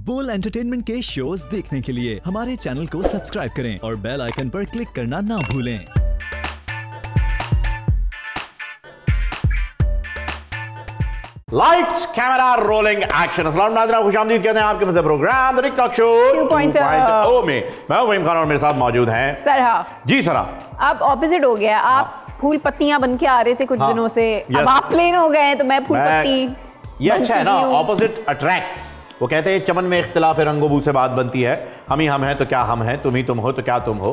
बोल एंटरटेनमेंट के शोज देखने के लिए हमारे चैनल को सब्सक्राइब करें और बेल आइकन पर क्लिक करना ना भूलें। Lights, camera, rolling, action. अस्सलाम नाज़रीन, खुशामदीद कहते हैं आपके मज़े प्रोग्राम टिक टॉक शो 2.0 में। मैं हूं वहीम खान और मेरे साथ मौजूद हैं सरहा जी। सरहा, अब ऑपोजिट हो गया। आप फूल पत्तियां बन के आ रहे थे कुछ दिनों से, अब आप प्लेन हो गए हैं तो मैं फूल पत्ती। ये अच्छा है ना, ऑपोजिट अट्रैक्ट्स। वो कहते हैं चमन में इख्तिलाफ रंगोबू से बात बनती है। हम ही हम हैं तो क्या हम हैं, तुम ही तुम हो तो क्या तुम हो।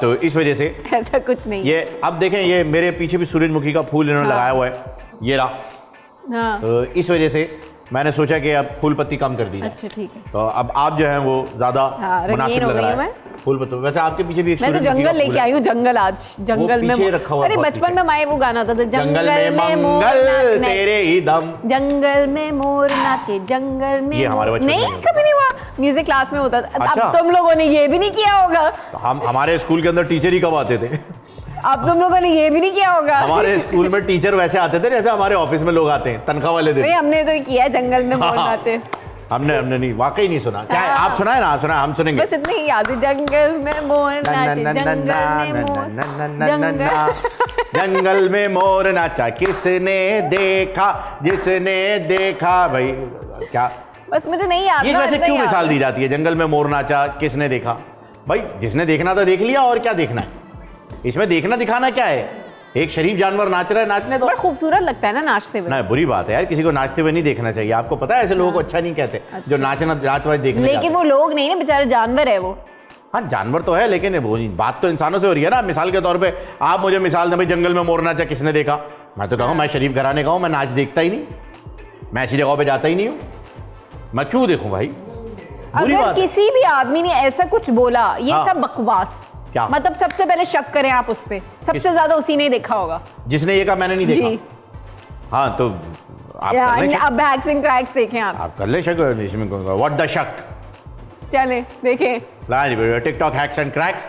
तो इस वजह से ऐसा कुछ नहीं। ये अब देखें, ये मेरे पीछे भी सूरजमुखी का फूल इन्होंने लगाया हुआ है, ये रहा। तो इस वजह से मैंने सोचा कि अब फूल पत्ती कम कर दी। अच्छा ठीक है। तो अब आप जो है वो ज्यादा मुनासिब लग रहा है फूल पत्ती। वैसे आपके पीछे भी एक मैं तो जंगल लेके आई हूँ। जंगल आज जंगल में रखा हुआ। अरे बचपन में माए वो गाना था, जंगल में मोर तेरे ही दम, जंगल में मोर नाचे, जंगल में। ये हमारे बचपन नहीं, कभी नहीं हुआ। म्यूजिक क्लास में होता था। अब तुम लोगों ने ये भी नहीं किया होगा। हम हमारे स्कूल के अंदर टीचर ही कब आते थे। अब तुम लोगों ने ये भी नहीं किया होगा। हमारे स्कूल में टीचर वैसे आते थे जैसे हमारे ऑफिस में लोग आते हैं तनख्वाह वाले दिन। नहीं, हमने तो किया जंगल में मोर नाचे। हमने नहीं, वाकई नहीं सुना। क्या आप सुनाए ना? आप सुना, हम सुनेंगे। बस इतनी ही याद है, जंगल में मोर नाचे, जंगल में मोर नाचा, किसने देखा जिसने देखा। भाई क्या, बस मुझे नहीं याद। ये वैसे क्यों मिसाल दी जाती है जंगल में मोर नाचा किसने देखा? भाई जिसने देखना था देख लिया, और क्या देखना है इसमें? देखना दिखाना क्या है? एक शरीफ जानवर नाच रहा है, नाचने दो। खूबसूरत लगता है ना नाचते हुए। ना बुरी बात है यार, किसी को नाचते हुए नहीं देखना चाहिए। आपको पता है ऐसे लोगों को अच्छा नहीं कहते। अच्छा। जो नाचना नाचवा देखने, लेकिन वो लोग नहीं ना, बेचारे जानवर है वो। हाँ जानवर तो है, लेकिन वो बात तो इंसानों से हो रही है ना। मिसाल के तौर पर आप मुझे मिसाल दें, भाई जंगल में मोर नाचा किसने देखा। मैं तो कहूँ मैं शरीफ घराने का हूँ, मैं नाच देखता ही नहीं, मैं ऐसी जगहों पर जाता ही नहीं हूँ, मैं क्यों देखूँ भाई। अगर किसी भी आदमी ने ऐसा कुछ बोला, ये सब बकवास, मतलब सबसे पहले शक करें आप उस पे। सबसे ज्यादा उसी ने देखा होगा जिसने ये कहा मैंने नहीं देखा। जी हाँ, तो आप हैक्स एंड क्रैक्स देखें, आप कर ले शक। इसमें व्हाट द शक, चले देखें live TikTok hacks and cracks.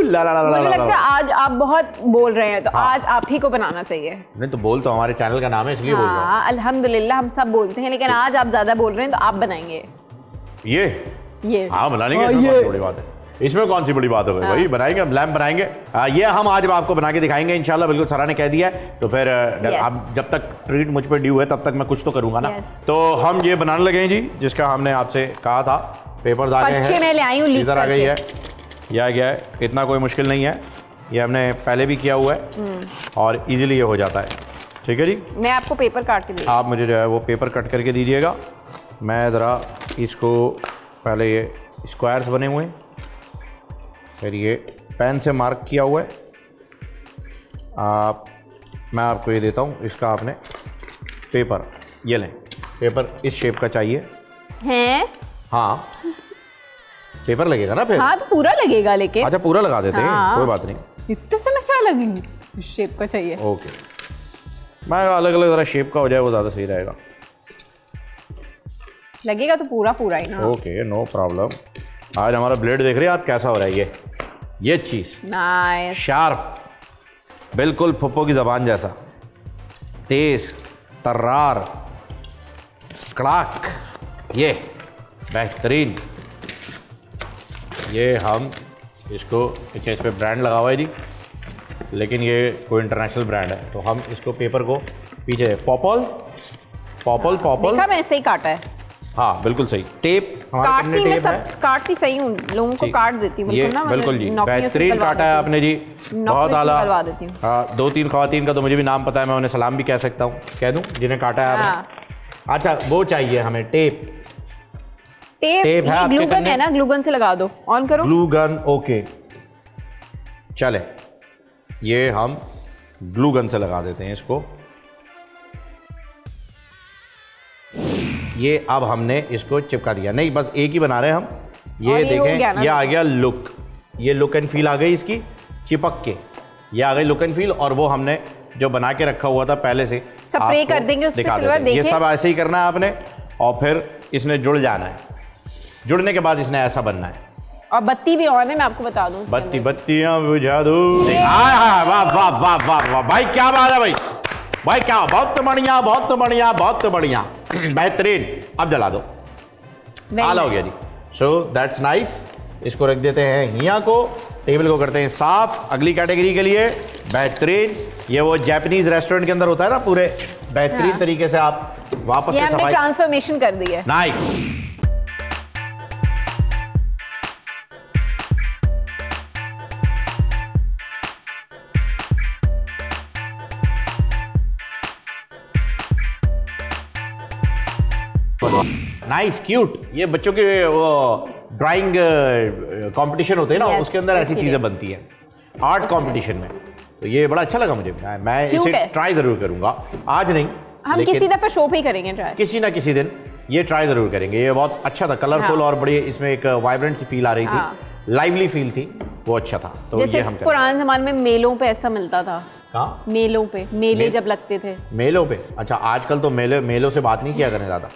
मुझे लगता है आज आप बहुत बोल रहे हैं, तो हाँ। आज आप ही को बनाना चाहिए। नहीं तो बोल तो हमारे चैनल का नाम है इसलिए बोल रहा हूं। अल्हम्दुलिल्लाह हम सब बोलते हैं, लेकिन आज आप ज्यादा बोल रहे हैं तो आप बनाएंगे ये। हाँ बना लेंगे, इसमें कौन सी बड़ी बात है, इसमें कौन सी बड़ी बात है भाई। बनाएंगे हम, लैम्प बनाएंगे। ये हम आज आपको बना के दिखाएंगे इंशाल्लाह। बिल्कुल सरा ने कह दिया है तो फिर आप जब तक ट्रीट मुझ पर ड्यू है तब तक मैं कुछ तो करूंगा ना। तो हम ये बनाने लगे हैं जी, जिसका हमने आपसे कहा था। पेपर आ गई है, यह आ गया है, इतना कोई मुश्किल नहीं है, ये हमने पहले भी किया हुआ है और इजीली ये हो जाता है। ठीक है जी, मैं आपको पेपर काट के आप मुझे जो है वो पेपर कट करके दीजिएगा। मैं ज़रा इसको पहले, ये स्क्वायर्स बने हुए हैं, फिर ये पेन से मार्क किया हुआ है। आप मैं आपको ये देता हूँ, इसका आपने पेपर ये लें, पेपर इस शेप का चाहिए है। हाँ पेपर लगेगा ना फिर। हाँ तो पूरा लगेगा, लेकिन अच्छा पूरा लगा देते हैं। हाँ। कोई बात नहीं, तो इसमें क्या लगेंगे, इस शेप का चाहिए। ओके मैं अलग अलग जरा शेप का हो जाए वो ज़्यादा सही रहेगा। लगेगा तो पूरा पूरा ही ना। Okay no problem. आज हमारा ब्लेड देख रहे हैं आप कैसा हो रहा है। ये चीज़ नाइस, शार्प, बिल्कुल पप्पो की जबान जैसा, तेज तर्रार कड़ाक, ये बेहतरीन। ये हम इसको, अच्छा इस पर ब्रांड लगा हुआ है जी, लेकिन ये कोई इंटरनेशनल ब्रांड है। तो हम इसको पेपर को पीछे पॉपल पॉपल पॉपल देखा मैंने सही काटा है। हाँ बिल्कुल सही, टेप काटती मैं सब काटती सही हूँ, लोगों को काट देती हूँ बिल्कुल ना। बिल्कुल जी बेहतरीन काटा है आपने जी, बहुत आला। दो तीन खवातीन का तो मुझे भी नाम पता है, मैं उन्हें सलाम भी कह सकता हूँ, कह दूँ जिन्हें काटा है आपने। अच्छा वो चाहिए हमें टेप। टेप है, ग्लूगन है ना, ग्लूगन से लगा दो। ऑन करो ग्लूगन। ओके चले ये हम ग्लू गन से लगा देते हैं इसको। ये अब हमने इसको चिपका दिया, नहीं बस एक ही बना रहे हैं हम। ये देखें, ये आ गया लुक, ये लुक एंड फील आ गई इसकी चिपक के, ये आ गई लुक एंड फील। और वो हमने जो बना के रखा हुआ था पहले से, स्प्रे कर देंगे उस पे सिल्वर। ये सब ऐसे ही करना है आपने, और फिर इसने जुड़ जाना है। जुड़ने के बाद इसने ऐसा बनना है। और बत्ती भी ऑन है, मैं आपको बता दूं, बत्तियां बुझा दो। वाह वाह वाह वाह भाई, क्या बात है भाई, भाई क्या, बहुत बढ़िया, बहुत बढ़िया, बहुत बढ़िया, बेहतरीन। अब जला दो, आला हो गया जी। So that's nice. इसको रख देते हैं यहाँ को, टेबल को करते हैं साफ अगली कैटेगरी के लिए। बेहतरीन, ये वो जापानीज रेस्टोरेंट के अंदर होता है ना, पूरे बेहतरीन तरीके से आप वापस से सफाई ट्रांसफॉर्मेशन कर दी है। नाइस। Nice, cute. ये बच्चों के वो ड्राइंग कंपटीशन होते हैं ना, उसके अंदर ऐसी चीजें बनती हैं आर्ट कंपटीशन में। तो ये बड़ा अच्छा लगा मुझे, मैं इसे ट्राई जरूर करूंगा। आज नहीं, हम किसी दफा शो पे ही करेंगे ट्राई, किसी ना किसी दिन ये ट्राई जरूर करेंगे। ये बहुत अच्छा था, कलरफुल और बड़ी इसमें एक वाइब्रेंट सी फील आ रही थी, लाइवली फील थी, वो अच्छा था। तो जैसे पुराने जमाने में मेलों पे ऐसा मिलता था, मेलों पे, मेले जब लगते थे, मेलों पे। अच्छा, आजकल तो मेलों से बात नहीं किया करें ज्यादा,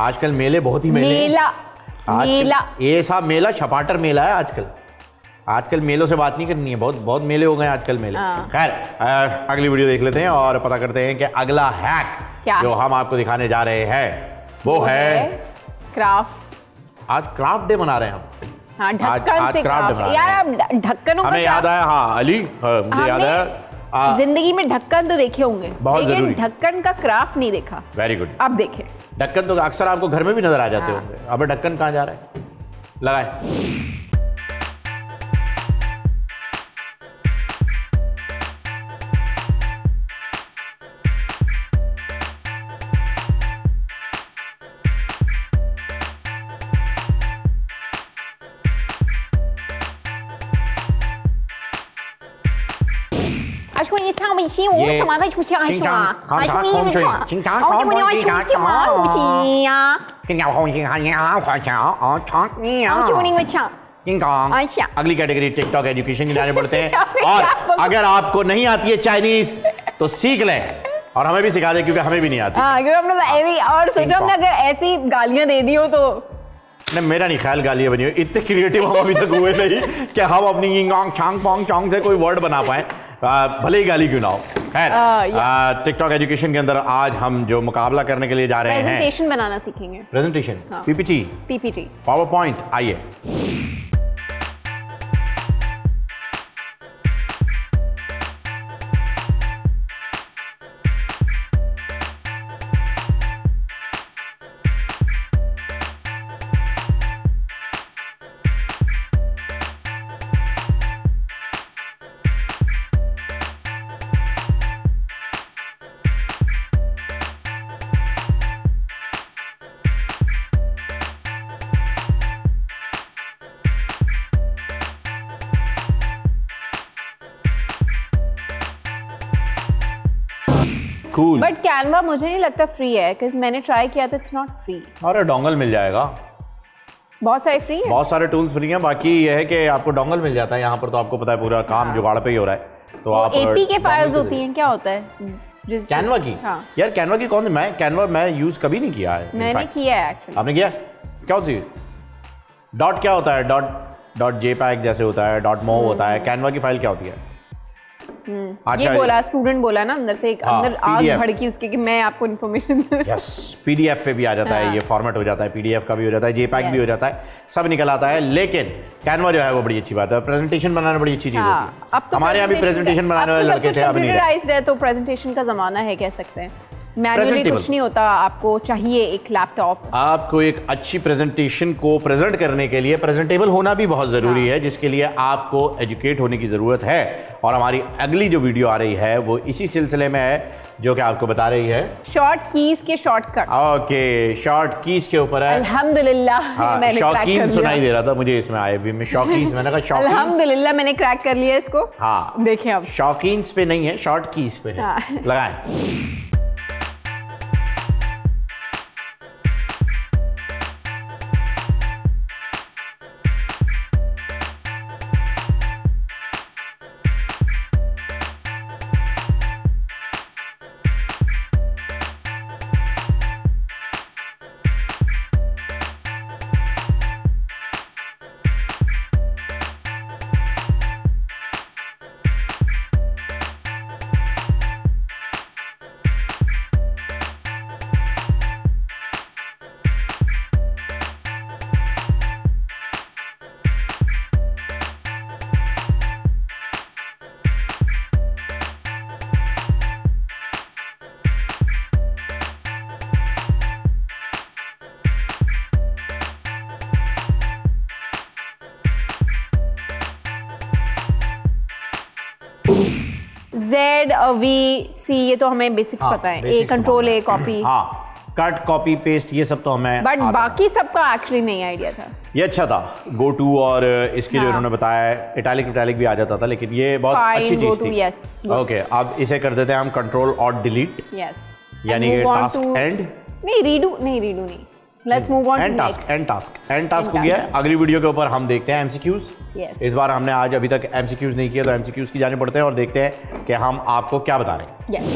आजकल मेले बहुत ही मेला ये सब मेला छपाटर मेला है आजकल। आजकल मेलों से बात नहीं करनी है, बहुत बहुत मेले हो गए आजकल मेले। खैर, अगली वीडियो देख लेते हैं और पता करते हैं कि अगला हैक क्या जो हम आपको दिखाने जा रहे हैं वो है क्राफ्ट। आज क्राफ्ट डे मना रहे हैं हम। हाँ, ढक्कन से क्राफ्ट। यार ढक्कनों का याद आया। हाँ अली, मुझे याद आया, जिंदगी में ढक्कन तो देखे होंगे, लेकिन ढक्कन का क्राफ्ट नहीं देखा। वेरी गुड, अब देखें। ढक्कन तो अक्सर आपको घर में भी नजर आ जाते होंगे, अब ढक्कन कहाँ जा रहा है, लगाए। अगली कैटेगरी टिकटॉक एजुकेशन की जाने पड़ते हैं। और अगर आपको नहीं आती है चाइनीज तो सीख लें और हमें भी सिखा दे, क्योंकि हमें भी नहीं आती। और सोचो हमने अगर ऐसी गालियां दे दी हो तो, नहीं मेरा नहीं ख्याल गालियाँ बनी हुई, इतने क्रिएटिव हम अभी तक हुए नहीं कि हम अपनी इंगोंग छांग पोंग चोंग से कोई वर्ड बना पाए, भले ही गाली क्यों ना हो। खैर, टिकटॉक एजुकेशन के अंदर आज हम जो मुकाबला करने के लिए जा रहे हैं, प्रेजेंटेशन बनाना सीखेंगे। Presentation, PPT, power point. आइए, Cool. बट कैनवा मुझे नहीं लगता फ्री है, क्योंकि मैंने ट्राई किया था, इट्स नॉट फ्री। और डोंगल मिल जाएगा, बहुत सारे फ्री है, बहुत सारे टूल्स फ्री हैं। बाकी ये है कि आपको डोंगल मिल जाता है, यहाँ पर तो आपको पता है पूरा काम जुगाड़ पे ही हो रहा है। तो आप एपीके फाइल्स होती हैं, क्या होता है कैनवा की? हाँ। यार कैनवा की कौन, मैं कैनवा मैं यूज कभी नहीं किया है, मैंने किया है एक्चुअली। आपने किया? क्या होती है डॉट, क्या होता है डॉट, डॉट जेपैक जैसे होता है, डॉट मो होता है। कैनवा की फाइल क्या होती है? ये बोला स्टूडेंट, बोला ना अंदर से एक, अंदर आग भड़की उसके कि मैं आपको इन्फॉर्मेशन। यस, पीडीएफ पे भी आ जाता है, ये फॉर्मेट हो जाता है, पीडीएफ का भी हो जाता है, जेपैक भी हो जाता है, सब निकल आता है। लेकिन कैनवा जो है वो बड़ी अच्छी बात है, प्रेजेंटेशन बनाना बड़ी अच्छी चीज होती है। हमारे यहाँ भी प्रेजेंटेशन बनाने वाले लड़के थे, अब कंप्यूटराइज्ड है, तो प्रेजेंटेशन का जमाना है कह सकते हैं। मैनुअली कुछ नहीं होता, आपको चाहिए एक लैपटॉप, आपको एक अच्छी प्रेजेंटेशन को प्रेजेंट करने के लिए प्रेजेंटेबल होना भी बहुत ज़रूरी है, जिसके लिए आपको एजुकेट होने की ज़रूरत है। और हमारी अगली जो वीडियो आ रही है वो इसी सिलसिले में है, जो कि आपको बता रही है शॉर्ट कीज के शॉर्टकट। ओके, शॉर्ट कीज के ऊपर है। अल्हम्दुलिल्लाह मैंने शौकीन सुनाई दे रहा था मुझे, इसमें आए भी मैं शौकीन, मैंने कहा शौकीन, अल्हम्दुलिल्लाह मैंने क्रैक कर लिया इसको। हाँ देखें, अब शौकीन पे नहीं है, शॉर्ट कीज पे है। लगाएं। Z, V, C ये तो हमें बेसिक्स पता है, A control A copy, cut copy paste ये सब तो हमें, बट बाकी सबका एक्चुअली नहीं आइडिया था। ये अच्छा था गो टू, और इसके जो इन्होंने बताया इटैलिक इटैलिक भी आ जाता था, लेकिन ये बहुत अच्छी चीज थी। ओके, अब इसे कर देते हैं हम कंट्रोल और डिलीट, यानी टास्क एंड नहीं, रीडू नहीं, रीडू नहीं, let's move on end task, end task, end task हो गया है। अगली वीडियो के ऊपर हम देखते हैं एमसीक्यूज। इस बार हमने आज अभी तक एमसीक्यूज नहीं किया, तो एमसीक्यूज की जाने पड़ते हैं और देखते हैं कि हम आपको क्या बता रहे हैं।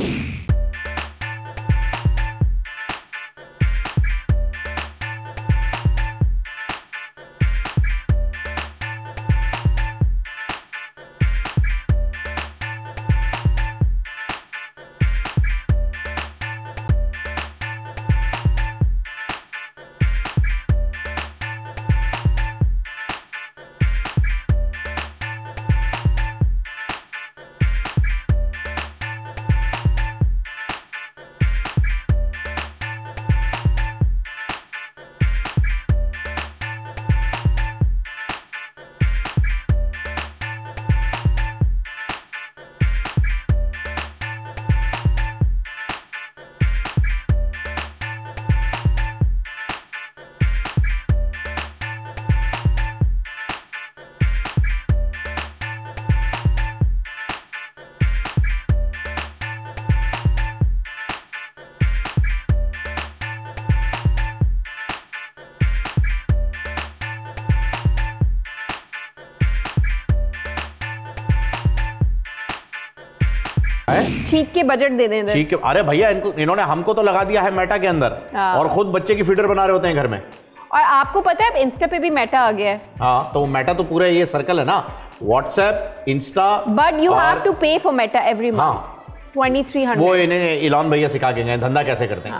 चीक के बजट दे दें, चीक के, अरे भैया इनको, इन्होंने हमको तो लगा दिया है मेटा के अंदर और खुद बच्चे की फीडर बना रहे होते हैं घर में। और आपको पता है अब इंस्टा पे भी मेटा आ गया है। हाँ, तो मेटा तो पूरा ये सर्कल है ना, WhatsApp, Insta, but you have to pay for Meta every month 2300। वो इन्हें इलॉन भैया सिखा के गए धंधा कैसे करते हैं।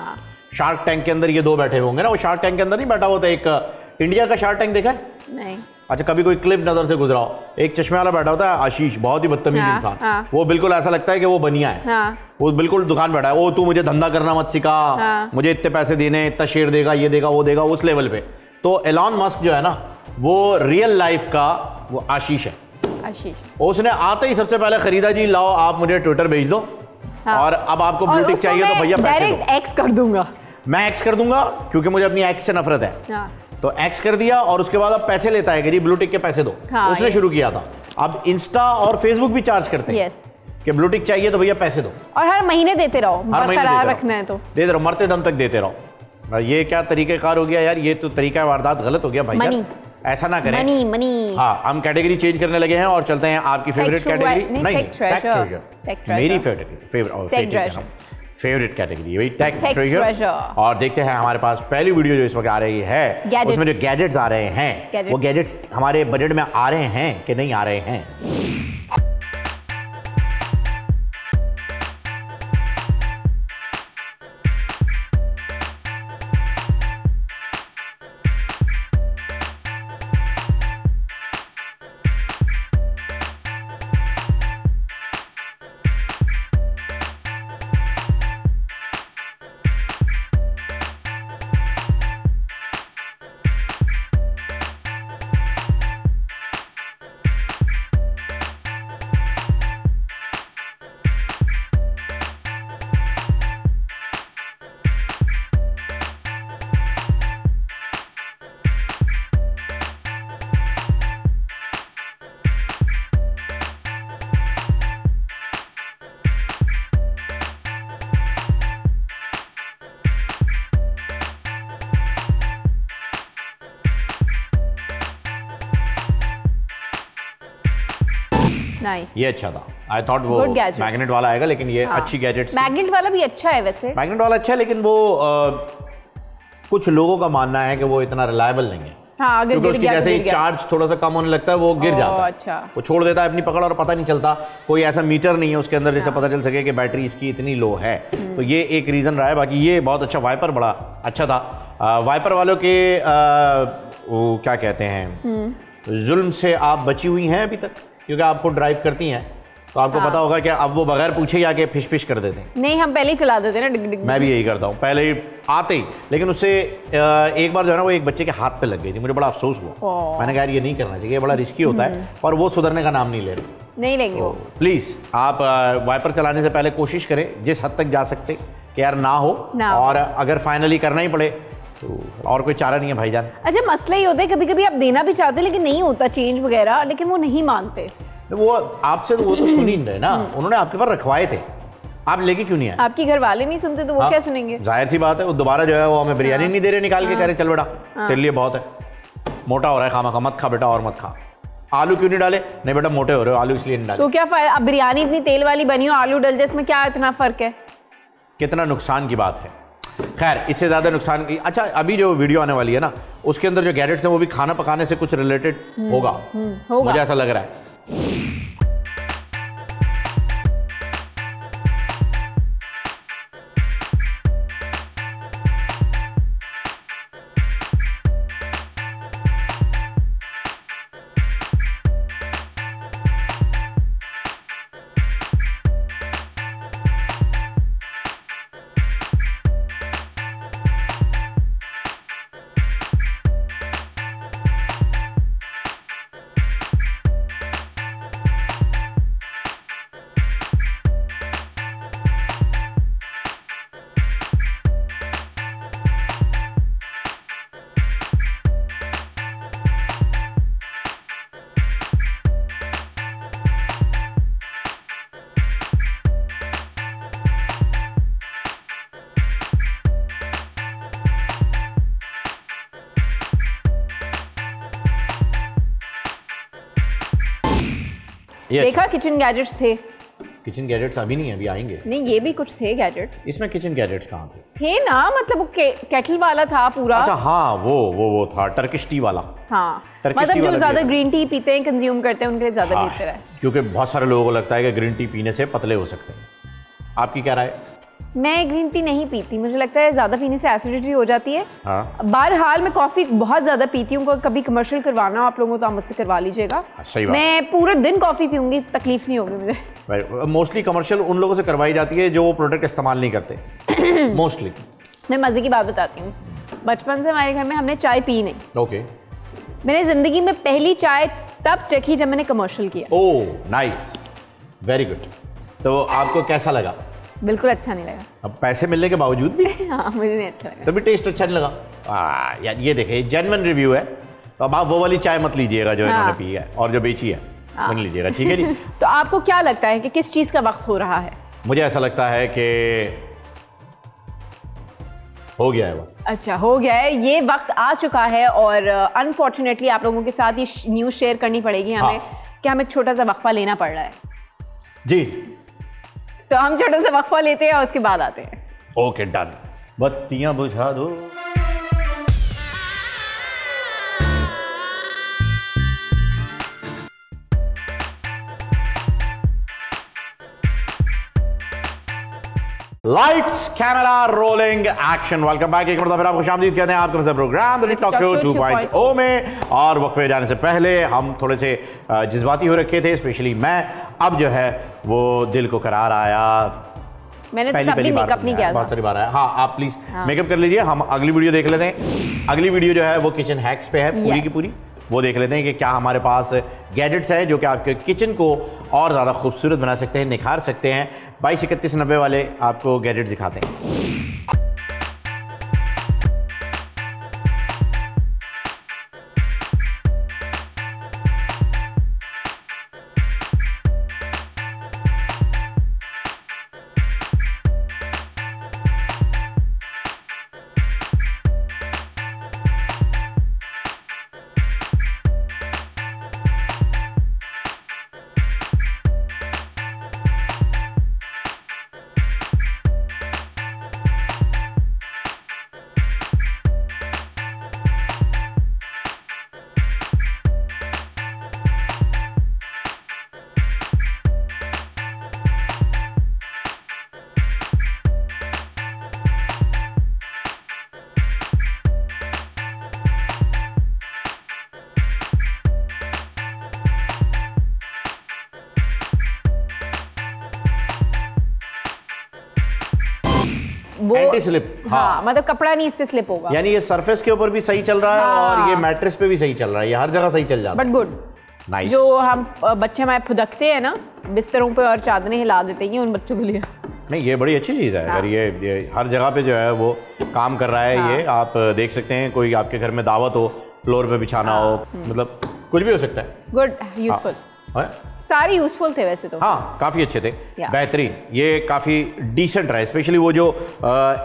शार्क टैंक के अंदर ये दो बैठे होंगे ना, वो शार्क टैंक के अंदर नहीं बैठा होता, एक इंडिया का शार्क टैंक देखा है? नहीं। अच्छा, कभी कोई क्लिप नजर से गुजरा हो, एक चश्मे वाला बैठा होता है आशीष, बहुत ही बदतमीज इंसान। वो बिल्कुल ऐसा लगता है कि वो बनिया है। वो बिल्कुल दुकान बैठा है, ओ तू मुझे धंधा करना मत सिखा, मुझे इतने पैसे देने, इतना शेयर देगा, ये देगा, वो देगा, उस लेवल पे। तो एलॉन मस्क जो है ना, वो रियल लाइफ का वो आशीष है। आशीष उसने आते ही सबसे पहले खरीदा, जी लाओ आप मुझे ट्विटर भेज दो, और अब आपको ब्लू टिक चाहिए तो भैया डायरेक्ट एक्स कर दूंगा, मैं एक्स कर दूंगा क्योंकि मुझे अपनी एक्स से नफरत है, तो एक्स कर दिया। और उसके बाद अब पैसे लेता है कि जी ब्लू टिक के पैसे दो। उसने शुरू किया था। अब इंस्टा और फेसबुक भी चार्ज करते हैं कि ब्लू टिक चाहिए तो भैया पैसे दो, और हर महीने देते रहो, बरकरार रखना है तो देते रहो, मरते दम तक देते रहो। ये क्या तरीकेकार हो गया यार, ये तो तरीका वारदात गलत हो गया भाई, ऐसा ना करें। मनी मनी, हाँ हम कैटेगरी चेंज करने लगे हैं और चलते हैं आपकी फेवरेट कैटेगरी, नहीं मेरी फेवरेट फेवरेट कैटेगरी वही टेक ट्रेजर। और देखते हैं हमारे पास पहली वीडियो जो इस वक्त आ रही है, उसमें जो गैजेट्स आ रहे हैं वो गैजेट्स हमारे बजट में आ रहे हैं कि नहीं आ रहे हैं। nice. ये अच्छा था, आई थॉट वो मैग्नेट वाला आएगा, लेकिन ये अच्छी गैजेट्स। मैग्नेट वाला भी अच्छा है वैसे, मैग्नेट वाला अच्छा है, लेकिन वो कुछ लोगों का मानना है कि वो इतना रिलायबल नहीं है। हाँ, क्योंकि उसकी जैसे ही चार्ज थोड़ा सा कम होने लगता है वो गिर जाता है। अच्छा। वो छोड़ देता है अपनी पकड़ और पता नहीं चलता, कोई ऐसा मीटर नहीं है उसके अंदर जैसे पता चल सके कि बैटरी इसकी इतनी लो है। तो ये एक रीज़न रहा है। बाकी ये बहुत अच्छा, वाइपर बड़ा अच्छा था। वाइपर वालों के वो क्या कहते हैं, जुल्म से आप बची हुई हैं अभी तक, क्योंकि आपको ड्राइव करती हैं तो आपको पता होगा कि अब वो बगैर पूछे ही आके फिश कर देते हैं। नहीं, हम पहले ही चला देते हैं ना। मैं भी यही करता हूँ, पहले ही आते ही। लेकिन उससे एक बार जो है ना वो एक बच्चे के हाथ पे लग गई थी, मुझे बड़ा अफसोस हुआ। मैंने कहा यार ये नहीं करना चाहिए, बड़ा रिस्की होता है, और वो सुधरने का नाम नहीं ले रहे। नहीं लेंगे वो। प्लीज़ आप वाइपर चलाने से पहले कोशिश करें जिस हद तक जा सकते कि यार ना हो, और अगर फाइनली करना ही पड़े तो और कोई चारा नहीं है भाईजान। अच्छा, मसला ये होता है कभी कभी आप देना भी चाहते लेकिन नहीं होता चेंज वगैरह, लेकिन वो नहीं मानते। वो आपसे वो तो सुन ही नहीं रहे ना, उन्होंने आपके पास रखवाए थे, आप लेके क्यों नहीं आए? आपके घर वाले नहीं सुनते तो वो क्या सुनेंगे? जाहिर सी बात है, वो दोबारा जो है वो हमें बिरयानी नहीं दे रहे, निकाल के कह रहे चल बेटा तेरे लिए बहुत है, मोटा हो रहा है, खामा खा मत खा बेटा, और मत खा। आलू क्यों नहीं डाले? नहीं बेटा मोटे हो रहे हो, आलू इसलिए नहीं डाले। तो क्या फायदा, बिरयानी इतनी तेल वाली बनी हो, आलू डल जाए, इसमें क्या इतना फर्क है? कितना नुकसान की बात है। खैर, इससे ज़्यादा नुकसान की। अच्छा, अभी जो वीडियो आने वाली है ना उसके अंदर जो गैजेट्स हैं वो भी खाना पकाने से कुछ रिलेटेड होगा, मुझे ऐसा लग रहा है। देखा, किचन गैजेट्स थे। किचन गैजेट्स अभी नहीं है, अभी आएंगे। नहीं, ये भी कुछ थे गैजेट्स। इसमें किचन गैजेट्स कहाँ थे ना, मतलब वो केटल वाला था पूरा। अच्छा हाँ, वो था टर्किश टी वाला। हाँ, मतलब जो ज्यादा ग्रीन टी पीते हैं, कंज्यूम करते हैं, उनके लिए ज्यादा बेहतर है, क्योंकि बहुत सारे लोगों को लगता है कि ग्रीन टी पीने से पतले हो सकते हैं। आपकी क्या राय? मैं ग्रीन टी नहीं पीती, मुझे लगता है ज़्यादा पीने से एसिडिटी हो जाती है। बहरहाल मैं कॉफ़ी बहुत ज़्यादा पीती हूँ, कभी कमर्शियल करवाना आप लोगों को तो आप मुझसे करवा लीजिएगा। सही बात। मैं पूरा दिन कॉफ़ी पीऊँगी, तकलीफ नहीं होगी मुझे। मोस्टली कमर्शियल उन लोगों से करवाई जाती है जो वो प्रोडक्ट इस्तेमाल नहीं करते मोस्टली। मैं मज़े की बात बताती हूँ, बचपन से हमारे घर में हमने चाय पी नहीं। ओके, मैंने ज़िंदगी में पहली चाय तब चखी जब मैंने कमर्शियल किया। Oh nice, very good. तो आपको कैसा लगा? बिल्कुल अच्छा नहीं लगा। अब पैसे मिलने के बावजूद भी? हाँ, मुझे नहीं अच्छा लगा, तभी टेस्ट अच्छा नहीं लगा। यार ये देखिए, जेन्युइन रिव्यू है, तो अब आप वो वाली चाय मत लीजिएगा जो इन्होंने पी है और जो बेची है नहीं लीजिएगा, ठीक है जी। तो आपको क्या लगता है कि किस चीज़ का वक्त हो रहा है? मुझे ऐसा लगता है कि हो गया है वो। अच्छा, हो गया है, ये वक्त आ चुका है, और अनफॉर्चुनेटली आप लोगों के साथ ये न्यूज़ शेयर करनी पड़ेगी हमें कि हमें छोटा सा वक्फा लेना पड़ रहा है जी। तो हम छोटा सा वक्फा लेते हैं और उसके बाद आते हैं। ओके डन, बत्तियां बुझा दो। Lights, camera rolling, action. Welcome back, एक बार फिर आपको खुशामदीद कहते हैं आपके प्रोग्राम टिक टॉक शो 2.0 में। और वक्फे जाने से पहले हम थोड़े से जज्बाती हो रखे थे, स्पेशली मैं। अब जो है वो दिल को करार आया, मैंने पहली मेकअप नहीं किया, बहुत सारी बार आया। हाँ, आप प्लीज़ मेकअप कर लीजिए, हम अगली वीडियो देख लेते हैं। अगली वीडियो जो है वो किचन हैक्स पे है, पूरी की पूरी वो देख लेते हैं कि क्या हमारे पास गैजेट्स हैं जो कि आपके किचन को और ज़्यादा खूबसूरत बना सकते हैं, निखार सकते हैं। 223190 वाले आपको गैजेट्स दिखाते हैं। वो एंटी स्लिप, हाँ मतलब कपड़ा नहीं इससे स्लिप होगा, यानी ये सरफेस के ऊपर भी सही चल रहा है और ये मैट्रेस पे भी सही चल रहा है, ये हर जगह सही चल जाता है। But good nice. जो हम बच्चे हमारे फुदकते हैं ना बिस्तरों पे और चादरें हिला देते हैं, उन बच्चों के लिए नहीं ये बड़ी अच्छी चीज़ है। अगर ये हर जगह पे जो है वो काम कर रहा है, ये आप देख सकते हैं, कोई आपके घर में दावत हो, फ्लोर पे बिछाना हो, मतलब कुछ भी हो सकता है। गुड, यूजफुल, सारी यूजफुल थे वैसे तो। हाँ काफ़ी अच्छे थे, बेहतरीन, ये काफ़ी डिसेंट रहा, स्पेशली वो जो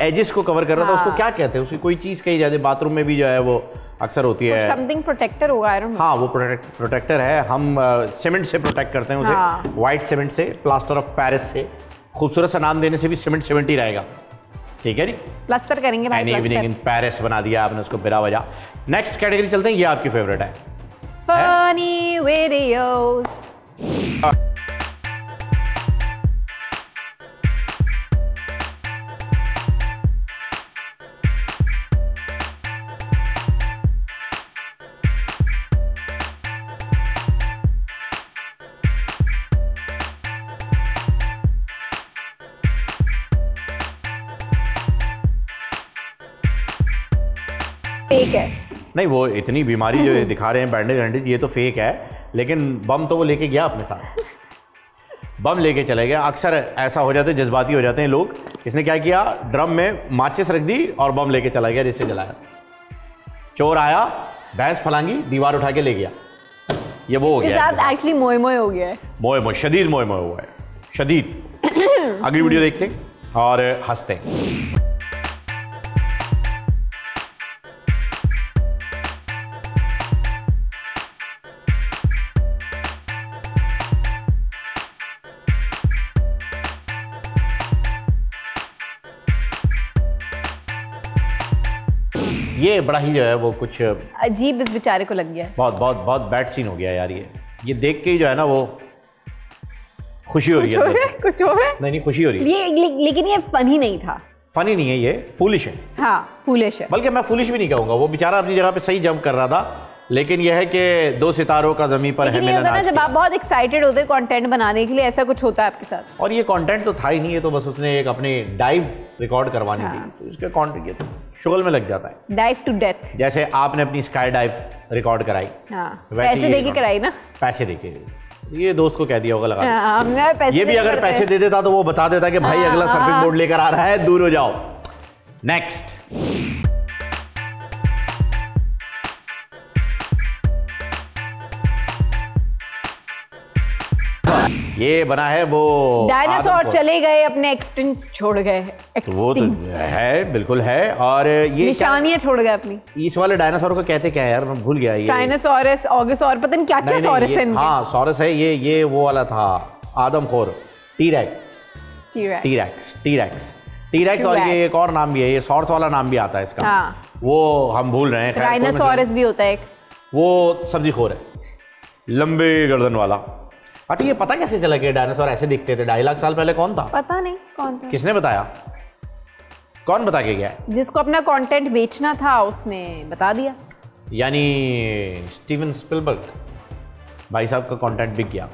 एजेस को कवर कर रहा था उसको क्या कहते हैं, उसकी कोई चीज़ कही जाती है, बाथरूम में भी जो है वो अक्सर होती है, समथिंग प्रोटेक्टर होगा, आयरन। हाँ वो प्रोटेक्टर है, हम सीमेंट से प्रोटेक्ट करते हैं उसे, वाइट सीमेंट से, प्लास्टर ऑफ पेरिस से, खूबसूरत सा नाम देने से भी सीमेंट सीमेंट ही रहेगा, ठीक है जी, प्लास्टर करेंगे भाई, एनी इवनिंग इन पेरिस बना दिया आपने उसको बिना वजह। नेक्स्ट कैटेगरी चलते हैं, ये आपकी फेवरेट है, फनी वीडियोस। फेक है नहीं वो, इतनी बीमारी जो दिखा रहे हैं बैंडेज वैंडेज ये तो फेक है, लेकिन बम तो वो लेके गया अपने साथ, बम लेके चले गया। अक्सर ऐसा हो जाता है, जज्बाती हो जाते हैं लोग। इसने क्या किया, ड्रम में माचिस रख दी और बम लेके चला गया, जिससे जलाया। चोर आया, भैंस फलांगी, दीवार उठा के ले गया। ये वो हो गया, एक्चुअली मोए मोए हो गया है, मोए मोए, शदीद मोए मोए हुआ है, शदीद। अगली वीडियो देखते हैं और हंसते हैं। ये बड़ा ही जो है वो कुछ अजीब इस बेचारे को लग गया, बहुत बहुत बहुत बैड सीन हो गया यार। ये देख के ही जो है ना वो खुशी हो रही है, कुछ हो रहा है, नहीं नहीं खुशी हो रही है ये, लेकिन ये फनी नहीं था, फनी नहीं है, ये फूलिश है। हाँ फूलिश है, बल्कि मैं फूलिश भी नहीं कहूँगा, वो बेचारा अपनी जगह पे सही जंप कर रहा था, लेकिन यह है कि दो सितारों का जमीन पर है मिलन आज। जब आप बहुत एक्साइटेड होते हैं कंटेंट बनाने के लिए, ऐसा कुछ होता है आपके साथ। और ये कंटेंट तो था ही नहीं, ये तो बस उसने एक अपने डाइव रिकॉर्ड करवानी थी, तो इसके कंटेंट ये तो शुगल में लग जाता है, डाइव टू डेथ। जैसे आपने अपनी स्काई डाइव रिकॉर्ड कराई, पैसे दे के कराई ना, पैसे दे के, ये दोस्त को कह दिया होगा लगा, ये भी अगर पैसे दे देता तो वो बता देता कि भाई अगला सर्फिंग बोर्ड लेकर आ रहा है, दूर हो जाओ। नेक्स्ट ये बना है वो डायनासोर चले गए, अपने एक्सटिंक्ट छोड़ गए, वो तो है, बिल्कुल है। और ये निशानियां छोड़ गए अपनी। इस वाले डायनासोर को कहते क्या है यार, मैं भूल गया, ये डायनासोरस, ऑगसोर, पता नहीं क्या क्या सॉरस है। हाँ सॉरस है ये वो वाला था आदमखोर, टी-रैक्स, और ये एक और नाम भी है, ये सॉर्स वाला नाम भी आता है इसका, वो हम भूल रहे हैं। डायनासोरस भी होता है, वो सब्जी खोर है, लंबे गर्दन वाला। अच्छा ये पता कैसे चला कि डायनासोर ऐसे दिखते थे 2.5 लाख साल पहले? कौन था पता नहीं, कौन था, किसने बताया, कौन बता के गया? जिसको अपना कंटेंट बेचना था उसने बता दिया, यानी स्टीवन स्पिलबर्ग भाई साहब का कंटेंट बिक गया,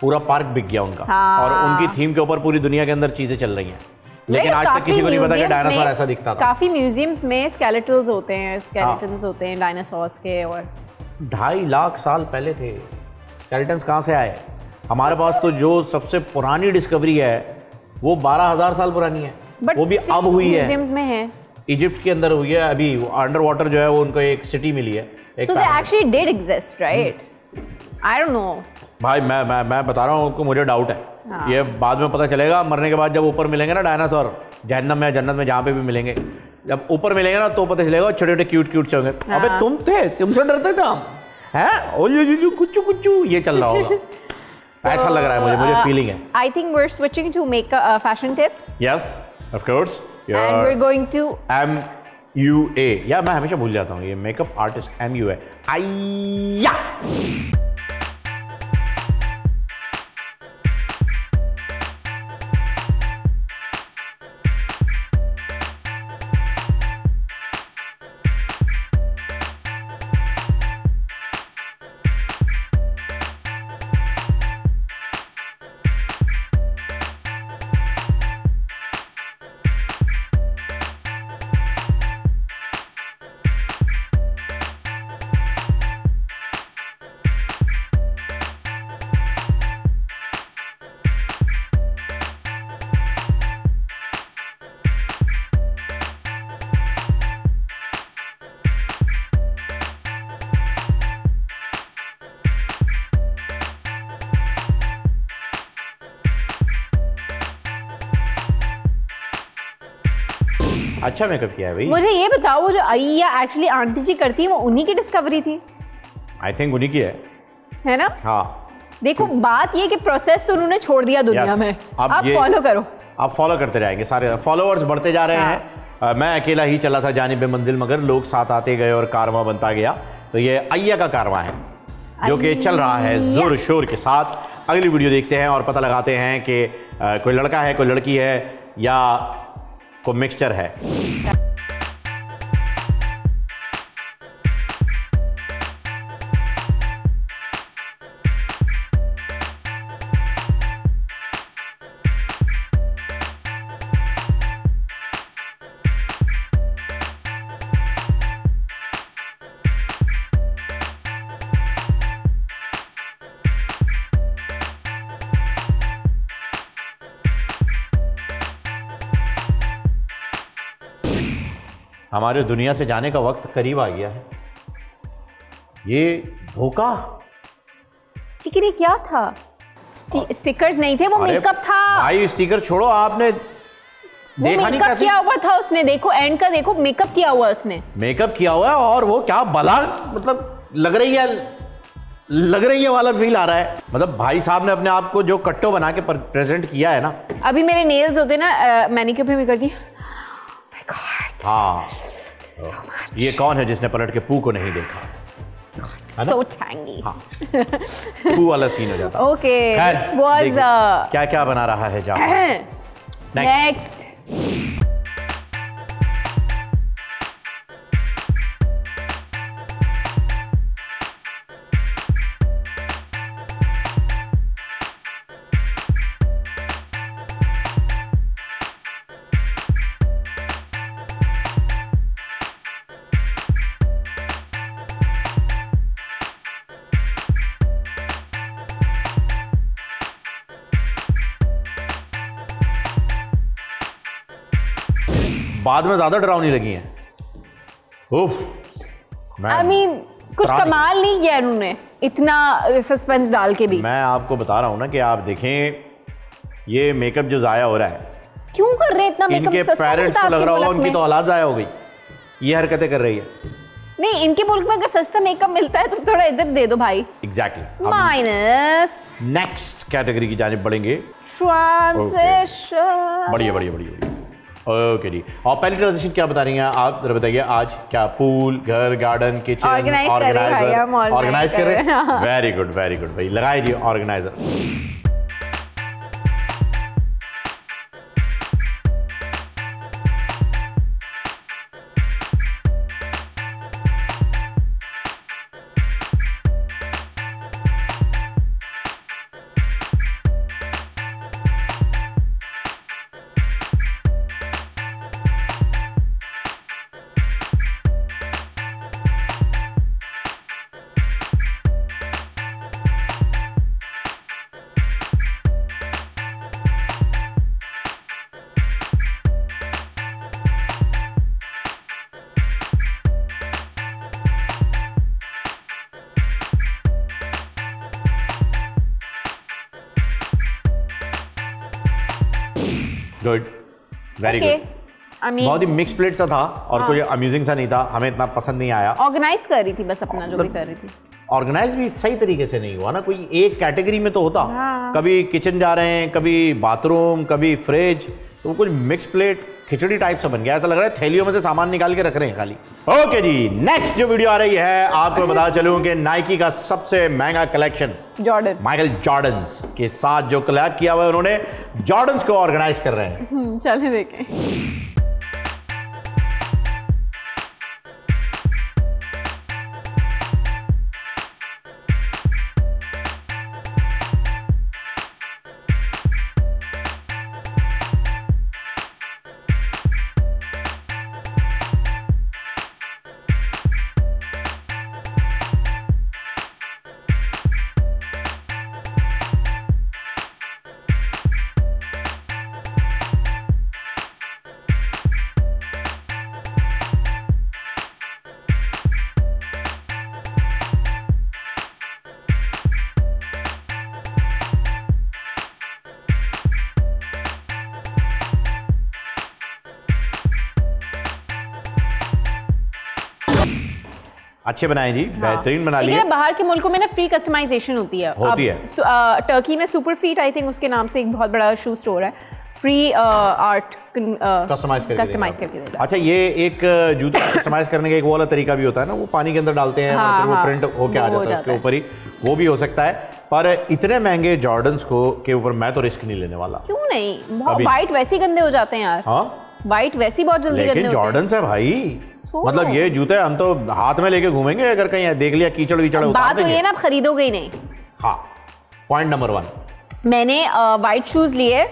पूरा पार्क बिक गया उनका। हाँ। और उनकी थीम के ऊपर पूरी दुनिया के अंदर चीजें चल रही हैं, लेकिन आज तक किसी को नहीं पता कि डायनासोर ऐसा दिखता था। काफी म्यूजियम्स में स्केलेटल्स होते हैं, स्केलेटन्स होते हैं डायनासोर्स के, और 2.5 लाख साल पहले थे। स्केलेटन्स कहाँ से आए? हमारे पास तो जो सबसे पुरानी डिस्कवरी है वो 12000 साल पुरानी है, But वो भी अब हुई है, म्यूजियम्स में है, इजिप्ट के अंदर हुई है, अभी अंडर वाटर जो है वो उनको एक सिटी मिली है। So they actually did exist, right? I don't know। भाई मैं बता रहा हूँ, मुझे डाउट है। हाँ। ये बाद में पता चलेगा, मरने के बाद जब ऊपर मिलेंगे ना डायनासोर, जहन्नम में, जन्नत में, जहाँ पे भी मिलेंगे, जब ऊपर मिलेंगे ना तो पता चलेगा, छोटे छोटे क्यूट क्यूट से होंगे। अबे तुम थे, तुमसे डरते थे हम, है कुचू कुचू, ये चल रहा होगा। So, ऐसा लग रहा है मुझे, मुझे फीलिंग है। I think we're switching to makeup, fashion tips. Yes, of course. And we're going to MUA. यार मैं हमेशा भूल जाता हूँ, ये मेकअप आर्टिस्ट MUA। आईया अच्छा मेकअप किया है भाई। मुझे ये बताओ वो जो अय्या एक्चुअली आंटी जी करती है वो उन्हीं की डिस्कवरी थी? आई थिंक उन्हीं की है ना? हाँ। देखो बात ये कि प्रोसेस तो उन्होंने छोड़ दिया दुनिया में, आप फॉलो करो, आप फॉलो करते रहेंगे, सारे फॉलोअर्स बढ़ते जा रहे हैं। मैं अकेला ही चला था जानिबे मंजिल मगर लोग साथ आते गए और कारवां बनता गया। तो ये अय्या का कारवां है जो कि चल रहा है जोर शोर के साथ। अगली वीडियो देखते हैं और पता लगाते हैं कि कोई लड़का है, कोई लड़की है, या कोई मिक्सचर है। हमारे दुनिया से जाने का वक्त करीब आ गया है। ये धोखा लेकिन ये क्या था? स्टिकर्स नहीं थे, वो मेकअप था भाई। स्टिकर छोड़ो, आपने देखा नहीं किया हुआ था उसने। देखो एंड का, देखो मेकअप किया हुआ उसने, मेकअप किया हुआ है और वो क्या बला मतलब लग रही है वाला फील आ रहा है। मतलब भाई साहब ने अपने आप को जो कट्टो बना के प्रेजेंट किया है ना। अभी मेरे नेल्स होते ना मैनिक्योर भी कर दिया। हाँ so ये कौन है जिसने पलट के पू को नहीं देखा? So tangy हाँ। पू वाला सीन हो जाता। Okay, this was क्या क्या बना रहा है जान। Next बाद में ज्यादा डरावनी लगी हैं। I mean, कुछ कमाल नहीं किया उन्होंने इतना सस्पेंस डाल के भी। मैं आपको बता रहा हूं ना कि आप देखें ये मेकअप जो जाया हो रहा है। क्यों कर रहे इतना मेकअप? इनके पेरेंट्स को लग रहा होगा उनकी तो औलाद जाया हो गई, ये हरकतें कर रही है। नहीं, इनके मुल्क में अगर सस्ता मेकअप मिलता है तो थोड़ा इधर दे दो भाई। एग्जैक्टली। माइनस नेक्स्ट कैटेगरी की जानिब बढ़ेंगे। बढ़िया। ओके जी, और पहली ट्रांजिशन क्या बता रही हैं आप? जरा बताइए आज क्या पूल, घर, गार्डन, किचन ऑर्गेनाइज कर रहे हैं? वेरी गुड भाई, लगाए जी organiser. Very good. I mean, बहुत ही मिक्स प्लेट सा था और कोई अम्यूजिंग सा नहीं था, हमें इतना पसंद नहीं आया। ऑर्गेनाइज कर रही थी बस अपना जो भी कर रही थी। ऑर्गेनाइज भी सही तरीके से नहीं हुआ ना, कोई एक कैटेगरी में तो होता। कभी किचन जा रहे हैं, कभी बाथरूम, कभी फ्रिज, तो कुछ मिक्स प्लेट खिचड़ी टाइप सा बन गया। ऐसा लग रहा है थैलियों में से सामान निकाल के रख रहे हैं खाली। ओके जी, नेक्स्ट जो वीडियो आ रही है आपको बता चलूं कि नाइकी का सबसे महंगा कलेक्शन जॉर्डन, माइकल जॉर्डन्स के साथ जो कोलैब किया हुआ है उन्होंने, जॉर्डन्स को ऑर्गेनाइज कर रहे हैं। चलिए देखें। अच्छे बनाए जी, बेहतरीन बना लिए। बाहर के मुल्कों में ना फ्री कस्टमाइजेशन होती है। टर्की में सुपर फीट आई थिंक उसके नाम से एक बहुत बड़ा शू स्टोर है, फ्री आर्ट कस्टमाइज करके देता है। अच्छा ये एक जूता कस्टमाइज करने का एक वो वाला तरीका भी होता है ना, वो पानी के अंदर डालते हैं और फिर वो प्रिंट होके आ जाता है उसके ऊपर ही, वो भी हो सकता है। पर इतने महंगे जॉर्डन्स को के ऊपर मैं तो रिस्क नहीं लेने वाला। क्यों नहीं, वाइट वैसे ही गंदे हो जाते हैं यार। हाँ वाइट वैसे ही बहुत जल्दी गंदे होते हैं। जॉर्डन्स है भाई, मतलब ये जूते हम तो हाथ में लेके घूमेंगे अगर कहीं देख लिया कीचड़ वीचड़। बात ये ना आप खरीदोगे ही नहीं। हाँ पॉइंट नंबर 1, मैंने वाइट शूज लिए,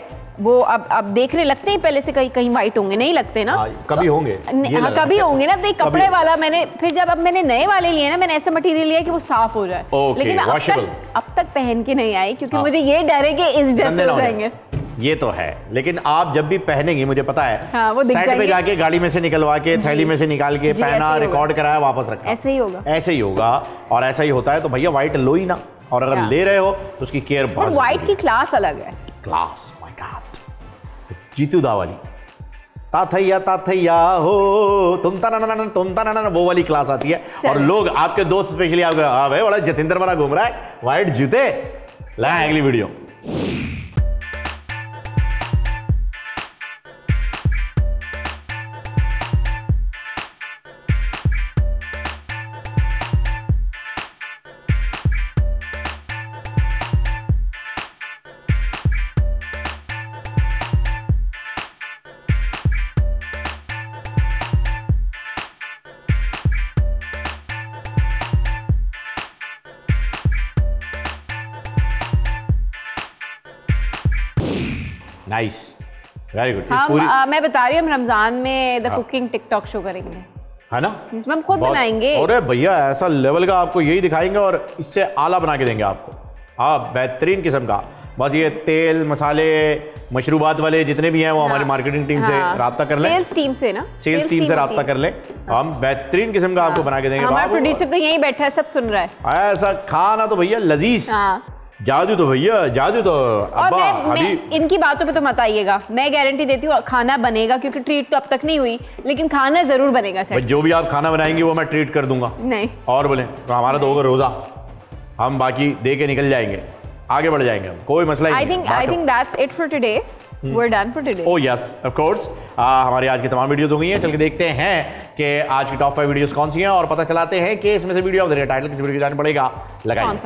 वो अब देख रहे लगते हैं पहले से कहीं वाइट होंगे, नहीं लगते ना कभी होंगे। हाँ कभी होंगे ना। तो कपड़े वाला मैंने फिर जब अब मैंने नए वाले लिए ना, मैंने ऐसा मटेरियल लिया कि वो साफ हो जाए, लेकिन अब तक पहन के नहीं आई क्योंकि मुझे ये डर है कि इस जैसे हो जाएंगे। ये तो है, लेकिन आप जब भी पहनेंगी मुझे पता है साइड पे जाके गाड़ी में से निकलवा के थैली में से निकाल के पहना, रिकॉर्ड कराया, वापस रखा, ऐसे ही होगा, ऐसे ही होगा। और ऐसा ही होता है तो भैया व्हाइट लो ही ना, और अगर ले रहे हो तो उसकी केयर। व्हाइट की क्लास अलग है, क्लास जीतू दा वाली ताथैया हो तुम ताना वो वाली क्लास आती है। और लोग आपके दोस्त स्पेशली आपके, हाँ भाई बड़ा जतिंदर बना घूम रहा है वाइट जूते लाए। अगली वीडियो नाइस, वेरी गुड। मैं बता रही हूँ रमजान में द कुकिंग टिकटॉक शो करेंगे, है ना, जिसमें हम खुद बनाएंगे। अरे भैया ऐसा लेवल का आपको यही दिखाएंगे और इससे आला बना के देंगे आपको। हाँ बेहतरीन किस्म का। बस ये तेल मसाले मशरूबात वाले जितने भी हैं वो हमारी मार्केटिंग टीम से राब्ता कर लें, सेल्स टीम से ना, सेल्स टीम से राब्ता कर लें, हम बेहतरीन किस्म का आपको बना के देंगे। हमारा प्रोड्यूसर तो यहीं बैठा है, सब सुन रहा है। ऐसा खाना तो भैया लजीज, जादू तो भैया, जादू तो। और मैं इनकी बातों पे तो मत आइएगा, मैं गारंटी देती हूँ खाना बनेगा, क्योंकि ट्रीट तो अब तक नहीं हुई लेकिन खाना जरूर बनेगा। सर जो भी आप खाना बनाएंगे वो मैं ट्रीट कर दूंगा। नहीं और बोले तो हमारा तो होगा रोजा, हम बाकी दे के निकल जाएंगे, आगे बढ़ जाएंगे, कोई मसला नहीं। I think that's it for today, we done for today. Oh yes of course, हमारी आज की तमाम वीडियोस हो गई हैं। चल के देखते हैं कि आज की टॉप 5 वीडियोस कौन सी हैं और पता चलाते हैं कि इसमें से video of the day title किस वीडियो जाना पड़ेगा लगाइए।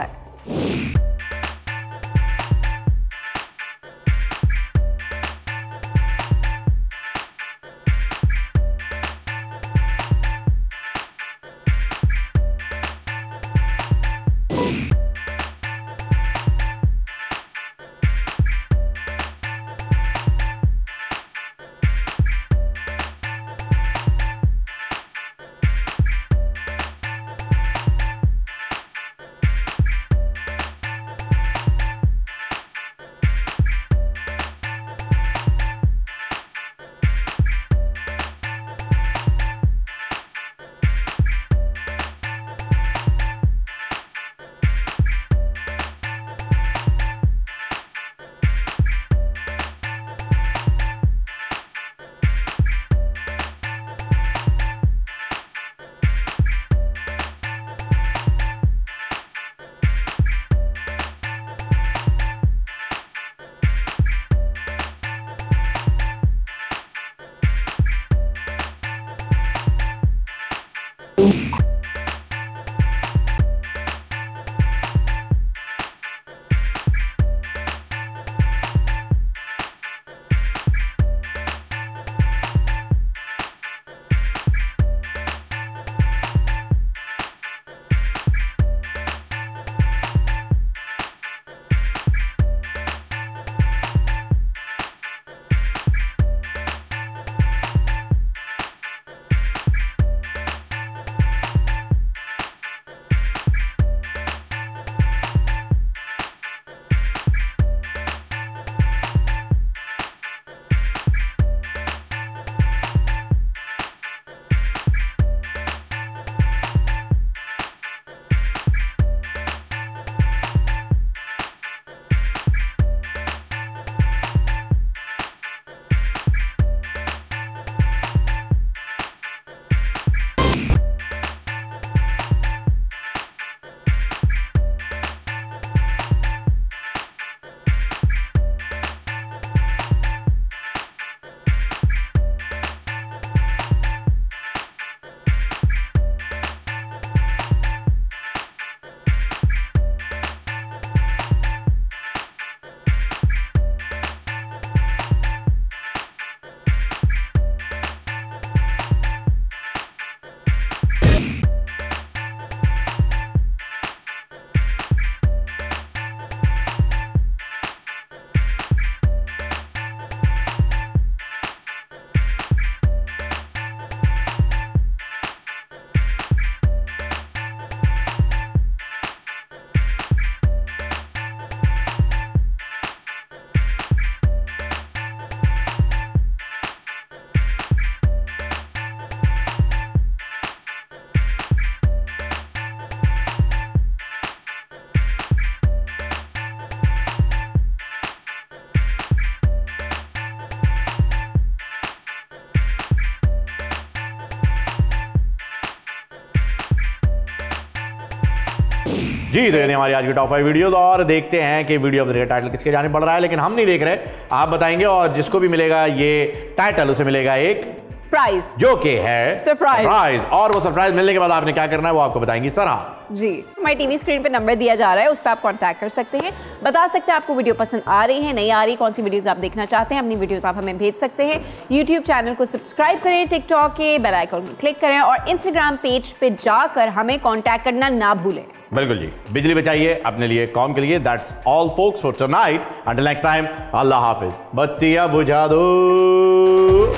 जी देने हमारी आज की टॉप 5 वीडियोस और देखते हैं कि video of the day title किसके जाने पड़ रहा है, लेकिन हम नहीं देख रहे, आप बताएंगे और जिसको भी मिलेगा ये टाइटल उसे मिलेगा एक प्राइज जो कि है सरप्राइज। और वो सरप्राइज मिलने के बाद आपने क्या करना है वो आपको बताएंगी सरा जी। हमारी टीवी स्क्रीन पे नंबर दिया जा रहा है, उस पर आप कांटेक्ट कर सकते हैं, बता सकते हैं आपको वीडियो पसंद आ रही है नहीं आ रही, कौन सी वीडियोस आप देखना चाहते हैं, अपनी वीडियोस आप हमें भेज सकते हैं। यूट्यूब चैनल को सब्सक्राइब करें, टिकटॉक के बेल आइकॉन को क्लिक करें और इंस्टाग्राम पेज पे जाकर हमें कॉन्टैक्ट करना ना भूलें। बिल्कुल जी, बिजली बचाइए अपने लिए, कॉम के लिए। That's all folks for tonight, until next time अल्लाह हाफिज। बत्तियाँ बुझा दो।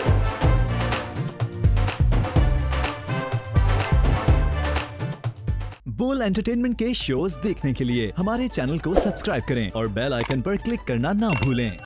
बोल एंटरटेनमेंट के शोज देखने के लिए हमारे चैनल को सब्सक्राइब करें और बेल आइकन पर क्लिक करना ना भूलें।